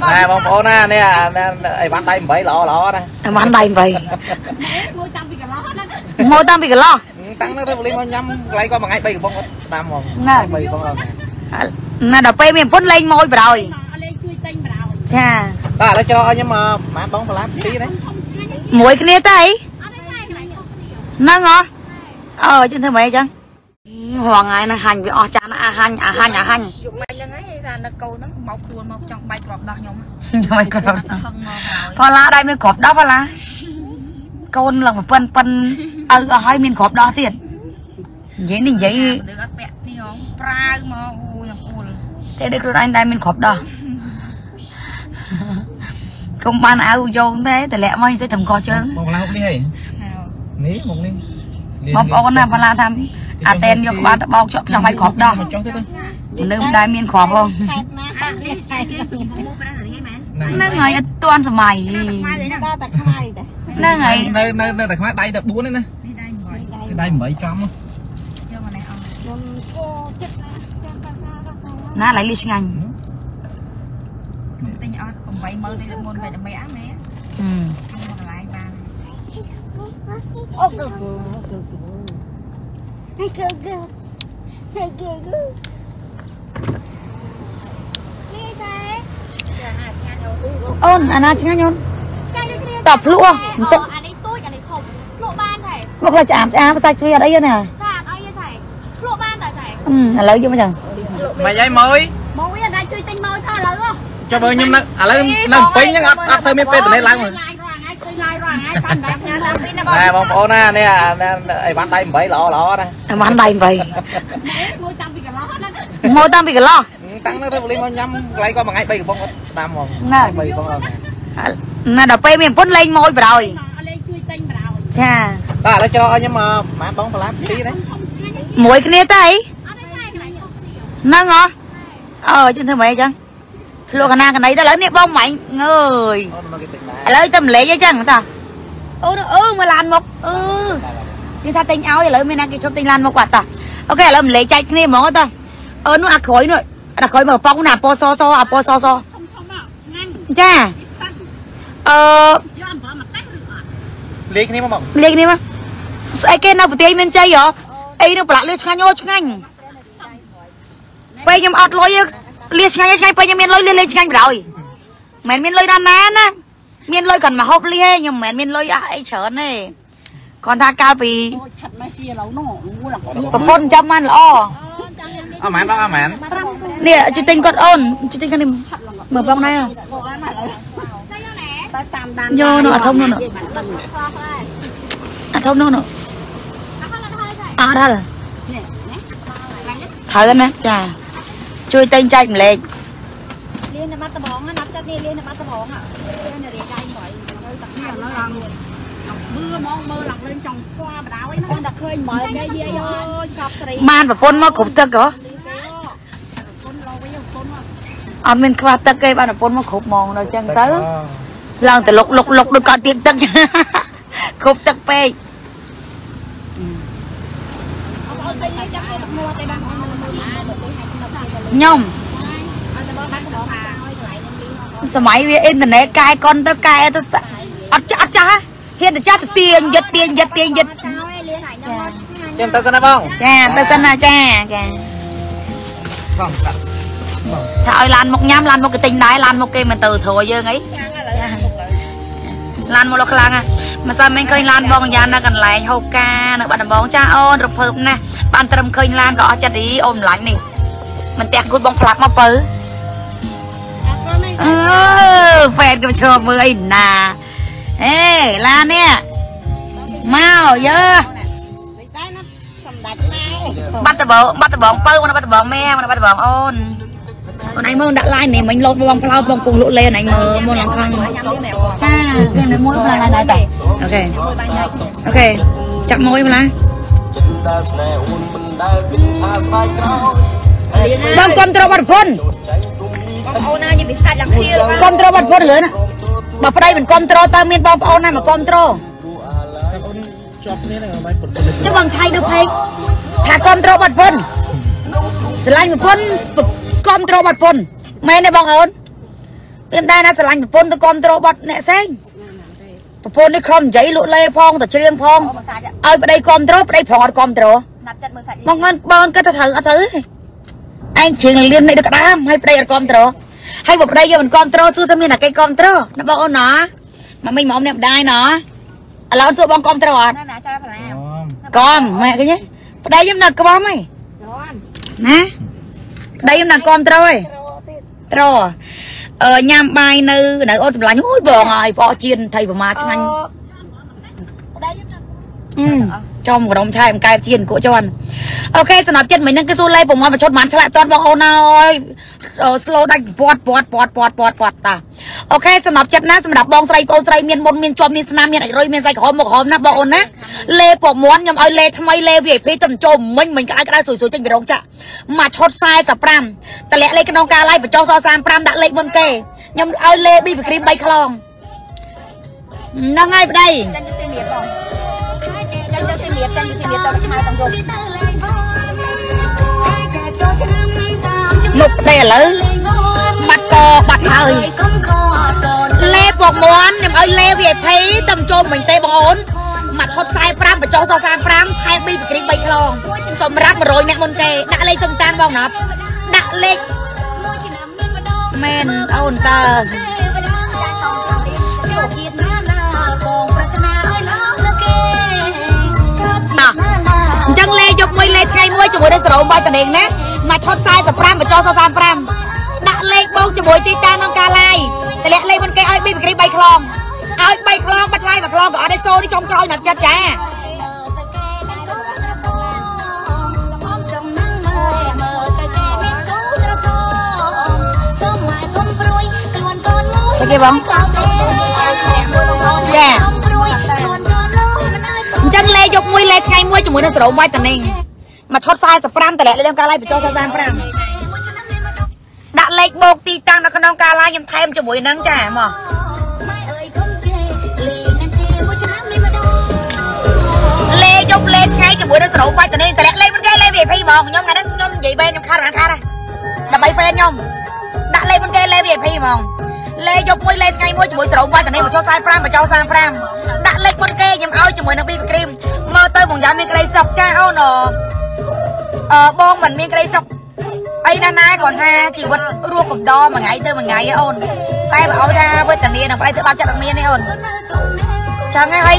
nè bông bố nè nè bán đây bảy lọ lọ nè bán đây vậy mua tam bị cái lọ tăng nó thôi lên nhắm lấy qua bằng ngay bây bông tam bông bây bông nè đập pe miền phun lên môi rồi cha đó để cho nhưng mà bán bông mà làm tí đấy muối cái này tay nâng hả trên thế mấy chăng hoàng ai nó hành với cha nó hành phá lá đây mới cọp đó phá lá con là một phân phân hai miền cọp đó thiệt dễ mình dễ thế được rồi anh đây mình cọp đó không ban áo vô thế thì lẹ mày sẽ thầm co chứ một lá đi hả ní một đi bóc con nào phá lá tham à tên vô ba bao trong bài cọp đóนึ่งได้มีนขอบบ่นั่งไงต้นสมัยนั่งไงในแต่ขมาได้แต่บุ้นนี่นะได้ไม่จำน่าไหลลิชงันôn anh ăn chén nhon tập lụa anh ấy tui anh ấy khom lụa ban thầy bác là chạm chạm sai chui ở đây nè chạm ở đây thầy lụa ban tại thầy lấy vô mà chẳng mày dây mới mối ở đây chui tinh môi thôi lấy không cho bơi nhung nữa à lấy nằm pin nhá ăn sơi miếng pin từ đây lái rồi nè bông bông nè nè ai bán đây bảy lọ lọ nè bán đây vậy mua tam bị cái lọ tăng nó thôi lên mà nhắm lấy qua bằng ngay bây bông tam bông nè bây bông nè đập pe miền phun lên môi rồi cha đó để cho nhưng mà bán bông mà làm tí đấy muối cái này tay nâng hả trên thế mấy chăng lô cái này ta lớn nè bông mạnh người lấy tâm lệ với chăng ta mà làm một như ta tinh áo thì lấy mình ăn cái chốt tinh lan một quả ta ok lấy lệ chạy cái này món ta nó ăn khói nữa đã khói mở phong nào po so so à po so so cha lấy cái này mà ai cái nào vừa thấy mình chơi vậy ai nó bả lên chanh nhô chanh bây giờ ăn lôi lên chanh bây giờ miền lôi lên chanh rồi mẹ miền lôi đan nán á miền lôi cần mà hộp lia nhưng mẹ miền lôi ai chở này còn tha cao vì con trăm ăn lo à mẹ đó à mẹ nè chú tinh con ôn chú tinh con đi mở vòng này à vô nó ở thông luôn nữa à thông luôn nữa à đó rồi thở lên nè chà chui tinh chạy lên man và con mà khủng tật hả anh mình qua tật cây ban là con mà khủng mòn rồi chân tới lần từ lục lục lục được coi tiếng tật khủng tật pe nhom sao máy internet cai con tới cai tới ắt chả chả hiện tại cha tiền giật tiền ta ra bông cha ta ra cha cha thôi lan một nhám lan một cái tình đái lan một cái mình từ thừa dương ấy lan một lọ khlang à mà sao mình khơi lan bông già nó cần lại hô ca nữa bạn bóng cha ôn rụp hợp nè bạn trầm khơi lan gõ chặt đi ôm lạnh nè mình tẹt cút bông phật mà pứ phèn cái chờ mười nàเอ้ลานเนี่ยมาเยอะบัตรบอกเปิ้ลมันบัตรบอกแม่มันบัตรบอกอ้นคนไหนมึงดักไล่เนี่ยมันลงลองเล่าลองปุ่งลุเล่ไหนมึงมึงลองคังจ้าเส้นน้ำมวยพลายได้แต่โอเคจับมวยมาละบังคับตรวจพ้นบังคับตรวจพ้นเลยนะbà đây mình control ta miền bom ôn này mà control chứ bằng chay được thấy thả control bật phun, lại một phun control bật phun แม่ในบองเอิญเป็นได้นะจะหลังปนตะกอนตะโรบัดเนี่ยเซ็งปนนี่คอมใจลุเล่พองแต่เชียงพองเอาไปได้กอมตะโรไปได้พองกอมตะโรมองเงินบอลก็จะถึงอ่ะซื้อไอ้เชียงเลี้ยงในกระด้ามให้ไปได้กอมตะโรให้บอกไปได้ยังมันกอมตะโรซื้อทำไมหนักไก่กอมตะโรนะบองเอิญเนาะมันไม่มองเนี่ยได้เนาะเราซื้อบองกอมตะโรอ่ะกอมแม่ก็เนี่ยไปได้ยังหนักกระบ้าไหมนะได้ยังหนักกอมตะโรตรอยามบายในในโอ้สำหรับยุ้ยบอกไงพอเชียนไทยประมาณชั่งจอมกระดมชายมันกลายเชียนกูจวนโอเคสำหรับเจ็ดเหมือนนั่งกระซูไล่ผมมาประชดมันฉลาดตอนบอกเอาหน่อยสโลว์ได้ปวดตาโอเคสำหรับเจ็ดนะสำหรับบองใส่ปองใส่เมียนบนเมียนจอมเมียนสนามเมียนไอรอยเมียนใส่หอมหมกหอมนะบอกเอานะเล่ปอกม้วนยำไอเล่ทำไมเล่เวียพี่จำจมเหมือนกันก็ได้สวยๆจริงไปร้องจ้ะมาชดทรายสับปรามแต่เละเล่กระนองกาไล่ไปจ่อซอซามปรามดักเละบนเกยยำไอเล่บีบครีมใบคลองนั่งง่ายไปได้จังจะเสียเบียดตอนที่มาต้องยกหนุบเตะเลยบัดกอบัดเฮยเล่บอกม้วนเนี่ยเอาเล่เบียดเพย์ตำโจมเหมือนเตะบอลมาชดทรายปรามมาจ่อซอซามปรามไทยบีบกรีบใบคลองสมรักโรยแมงมนเกยดักเล่จงตานบ้องนับดักเล่เมนเอาหนึ่งตายกมวยเล็กไงมวยจมูกได้สระบายตัวเองนะมาชดทรายสับปรามมาจ่อซอซามปรามดักเล็กบงจมูกตีตาน้องกาไลแต่เล็กมันไกลไอ้บีบกรีบใบคลองเอาใบคลองบัดไล่บัดคลองก็เอาได้โซ่ที่จมกลอยหนักจัดจ้าโอเคบ้างแจ้จังเลยยกมวยเลยไงมวยจมูกนั่นสระบายตันเองมาชดทรายสับปรามแต่ละเรื่องการไล่ไปจ่อซอซามปรามดักเล็กโบกตีตังนักขนองการไล่ยำไทยมันจมูกนั่งแจ่มอ่ะเลยยกเลยไงจมูกนั่นสระบายตันเองแต่ละเลยมันแก่เลยเบียดพี่มองยองนั่นยองใหญ่เบนยองคารันคาร์ดับใบแฟนยองดักเลยมันแก่เลยเบียดพี่มองเลยยกมวยเลยไงมวยจมูกสระบายตันเองมาชดทรายปรามมาจ่อซอซามปรามดักเล็กมันแก่ยำเอาจมูกนั่งบีบครีมมาเตยบงยามีใครสับเจ้าหนอบงมันมีใครสับไอ้นานาก่อนฮะจีวัดรัวกับดอมาไงเตยมาไงไอ้อนไต่มาเอาได้เว้ยแต่เมียนไปเตยบ้าจัดเมียนไอ้อนช่างไงไอ้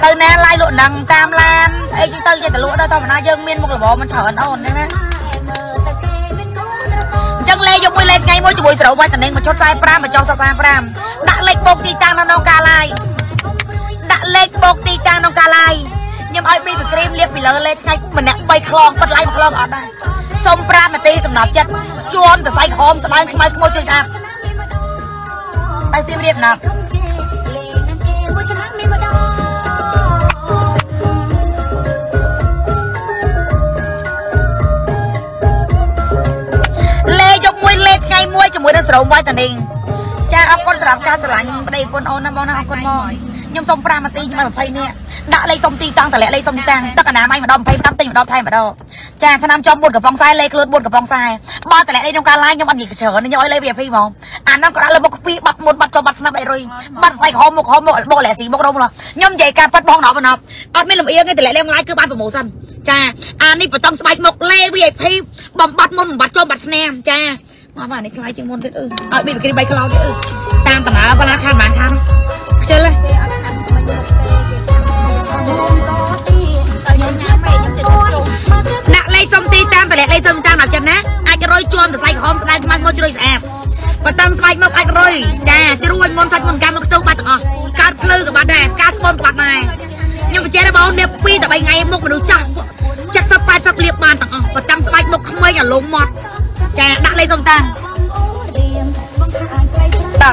เตยนาไล่หลุดดังตามลามไอ้เตยจะแต่หลุดได้ทอมนาเยิ้งเมียนมุกหรือบ่มันเฉาไอ้อนใช่ไหมจังเลยยกมวยเล็กไงมวยจะมวยสระว่ายแต่เองมาชดทรายปรามมาจองทรายปรามดักเล็กปกตีตังน้องกาไลดักเล็กปกตีตังน้องกาไลยังไอ้บีบครีมเรียบไปเลยเลยใช่มันเนี่ยไปคลองปัดไล่คลองออกได้สมปรามาตีสำนักจัดจวนแต่ใส่หอมสไลด์ขึ้นมาขโมยจนกันไปซีเรียบหนักเลยยกมวยเล็กไงมวยจะมวยได้สระบายแต่เองจะเอาคนสลับการสลับไปปนเอาน้ำบอลนะเอาคนมองยังสมปรามาตียังไงแบบไพ่เนี่ยดักเลยสมตีตังแต่ละเลยสมตีตังตักน้ำไอ้มาดอมไพ่ตั้มตีมาดอมไทยมาดอมแจกขนมจอมบุญกับปองทรายเลยคลื่นบุญกับปองทรายบ้าแต่ละเลยน้องการไล่ยังอันยิ่งเฉยนี่ย้อยเลยเบียร์พี่มองอ่านน้ำกระดาษเลยบกปีบัดมุดบัดจอมบัดสนับไปเลยบัดใส่หอมบกแหล่สีบกรมหรอย่อมใหญ่การปัดบองหนอมันหนออัดไม่ลำเอียงไงแต่ละเลยไล่คือบ้านประมูสันแจกอ่านนี่ประตองสบายหมกเลยเบียร์พี่บัดบัดมุดบัดจอมบัดสแนมแจกมาบ้านในคลายจึงมุดเออเอาบีบกินใบคลาวเออตามตนาปลาคานหมานคานเชิญเลยส้มตีตามแต่ละไอ้ส้มตามหนักจังนะไอ้กระโรยจวนแต่ใส่หอมใส่มันก็จะโรยแสบประตังใส่มกไอ้กระโรยจ้าจะรวยมนใส่มนการมกตู้บัดอ๋อการพลื้กับบัดแดงการสปอนกับบัดนายยังไปเจ๊ได้บ้างเนี่ยปีแต่ไปไงมกมันดูจักสปายสับเรียบมันต่างอ๋อประตังใส่มกขโมยอย่าลงหมดจ้านักเลยส้มตามต่อ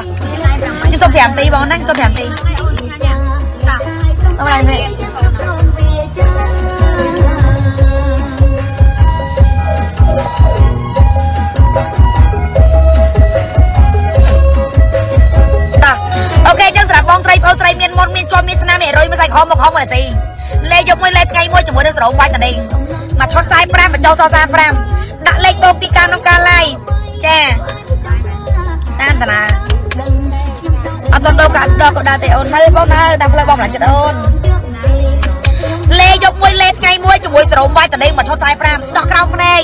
ยังส้มแถมตีบ้างนั่งส้มแถมตีต้องอะไรไหมใส่เมียนมนเมียนจอมเมียนสนามเมียนรอยมาใส่คอมมาคอมมาสิเลยยกมวยเลยไงมวยจมูกเดินสระว่ายแต่เองมาชดทรายปรามมาจ่อซอซามปรามดักเล็กตกตีการน้องการไล่แจ้ ต้องโดนการโดนก็ได้แต่เอาให้บ้องนะแต่พลังบ้องหลังจะโดนเล่ยกมวยเล่ไงมวยจะมวยสโลว์ไว้แต่เด้งเหมือนทอดสายแพร่ดอกกระมังเลย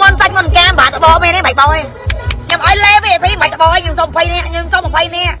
มอนซันมอนแก้มบาดตะบอไม่ได้ใบบอยยังไอ้เล่ไปพี่ใบตะบอยยืมส่งไปเนี่ยยืมส่งไปเนี่ย